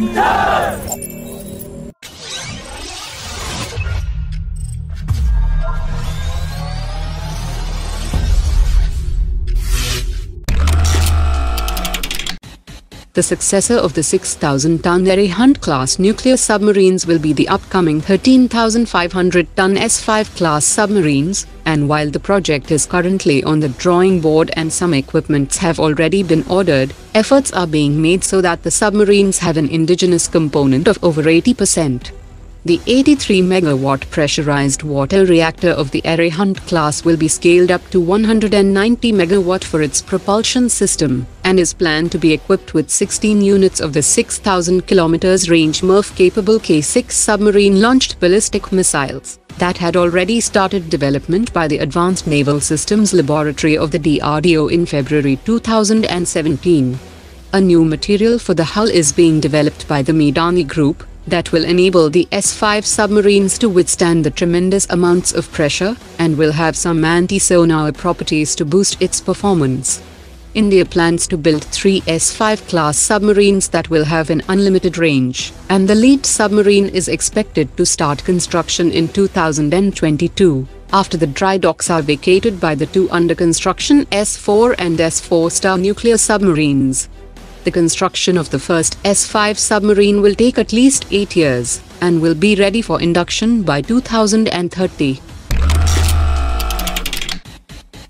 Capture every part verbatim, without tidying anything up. Yes! The successor of the six thousand ton Arihant-class nuclear submarines will be the upcoming thirteen thousand five hundred ton S five class submarines, and while the project is currently on the drawing board and some equipments have already been ordered, efforts are being made so that the submarines have an indigenous component of over eighty percent. The eighty-three megawatt pressurized water reactor of the Arihant-class will be scaled up to one hundred ninety megawatt for its propulsion system, and is planned to be equipped with sixteen units of the six thousand kilometers range M I R V-capable K six submarine-launched ballistic missiles, that had already started development by the Advanced Naval Systems Laboratory of the D R D O in February two thousand seventeen. A new material for the hull is being developed by the Midani Group, that will enable the S five submarines to withstand the tremendous amounts of pressure, and will have some anti-sonar properties to boost its performance. India plans to build three S five class submarines that will have an unlimited range, and the lead submarine is expected to start construction in two thousand twenty-two, after the dry docks are vacated by the two under-construction S four and S four star nuclear submarines. The construction of the first S five submarine will take at least eight years, and will be ready for induction by two thousand thirty.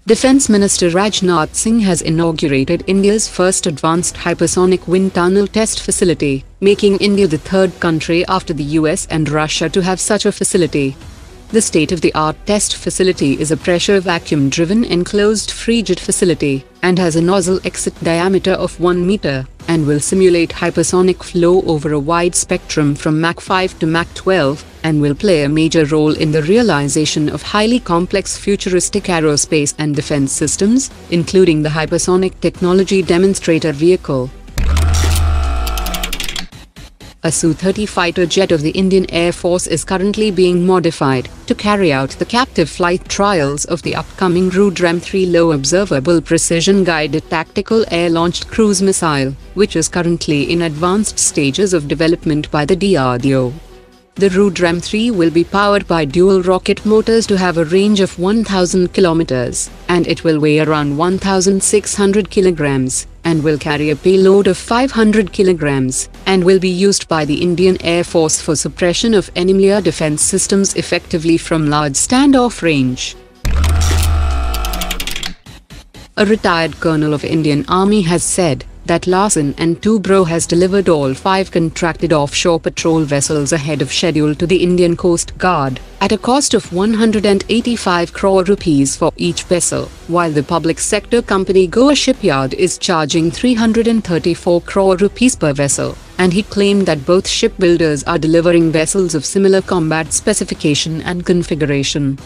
Defence Minister Rajnath Singh has inaugurated India's first advanced hypersonic wind tunnel test facility, making India the third country after the U S and Russia to have such a facility. The state-of-the-art test facility is a pressure vacuum-driven enclosed frigid facility, and has a nozzle exit diameter of one meter, and will simulate hypersonic flow over a wide spectrum from Mach five to Mach twelve, and will play a major role in the realization of highly complex futuristic aerospace and defense systems, including the Hypersonic Technology Demonstrator Vehicle. A S U thirty fighter jet of the Indian Air Force is currently being modified to carry out the captive flight trials of the upcoming Rudram three low observable precision-guided tactical air-launched cruise missile, which is currently in advanced stages of development by the D R D O. The Rudram three will be powered by dual rocket motors to have a range of one thousand kilometers, and it will weigh around one thousand six hundred kilograms. And will carry a payload of five hundred kilograms, and will be used by the Indian Air Force for suppression of enemy air defense systems effectively from large standoff range. A retired colonel of Indian Army has said that Larsen and Toubro has delivered all five contracted offshore patrol vessels ahead of schedule to the Indian Coast Guard, at a cost of one hundred eighty-five crore rupees for each vessel, while the public sector company Goa Shipyard is charging three hundred thirty-four crore rupees per vessel, and he claimed that both shipbuilders are delivering vessels of similar combat specification and configuration.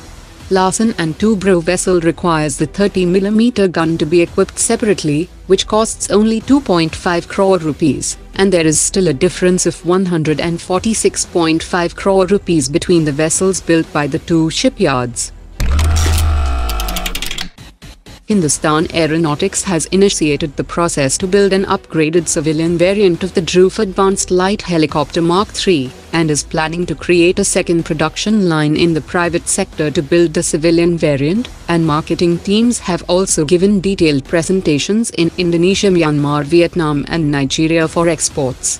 Larsen and Toubro vessel requires the thirty millimeter gun to be equipped separately, which costs only two point five crore rupees, and there is still a difference of one hundred forty-six point five crore rupees between the vessels built by the two shipyards. Hindustan Aeronautics has initiated the process to build an upgraded civilian variant of the A L H Advanced Light Helicopter Mark three, and is planning to create a second production line in the private sector to build the civilian variant, and marketing teams have also given detailed presentations in Indonesia, Myanmar, Vietnam and Nigeria for exports.